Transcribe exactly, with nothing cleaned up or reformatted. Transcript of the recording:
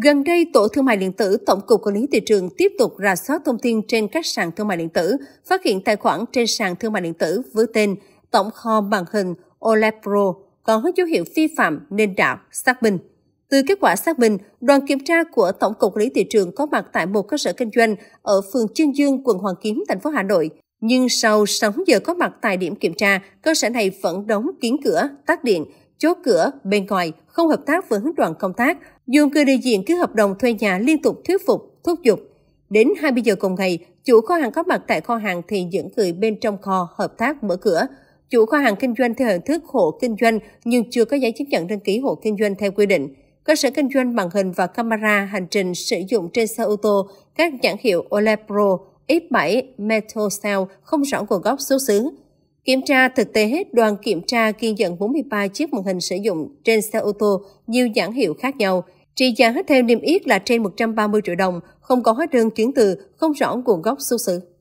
Gần đây, Tổ Thương mại Điện tử Tổng cục Quản lý Thị trường tiếp tục rà soát thông tin trên các sàn thương mại điện tử, phát hiện tài khoản trên sàn thương mại điện tử với tên Tổng kho màn hình ô lét Pro còn có dấu hiệu vi phạm nên đã xác minh. Từ kết quả xác minh, đoàn kiểm tra của Tổng cục Quản lý Thị trường có mặt tại một cơ sở kinh doanh ở phường Chương Dương, quận Hoàn Kiếm, thành phố Hà Nội. Nhưng sau sáu giờ có mặt tại điểm kiểm tra, cơ sở này vẫn đóng kín cửa, tắt điện, chốt cửa bên ngoài, không hợp tác với đoàn công tác, dùng người đại diện ký hợp đồng thuê nhà liên tục thuyết phục, thúc giục. Đến hai mươi giờ cùng ngày, chủ kho hàng có mặt tại kho hàng thì những người bên trong kho hợp tác mở cửa. Chủ kho hàng kinh doanh theo hình thức hộ kinh doanh nhưng chưa có giấy chứng nhận đăng ký hộ kinh doanh theo quy định. Cơ sở kinh doanh màn hình và camera hành trình sử dụng trên xe ô tô, các nhãn hiệu ô lét Pro, ích bảy, Metosel không rõ nguồn gốc xuất xứ. Kiểm tra thực tế, đoàn kiểm tra ghi nhận bốn mươi ba chiếc màn hình sử dụng trên xe ô tô, nhiều nhãn hiệu khác nhau. Trị giá theo niêm yết là trên một trăm ba mươi triệu đồng, không có hóa đơn chứng từ, không rõ nguồn gốc xuất xứ.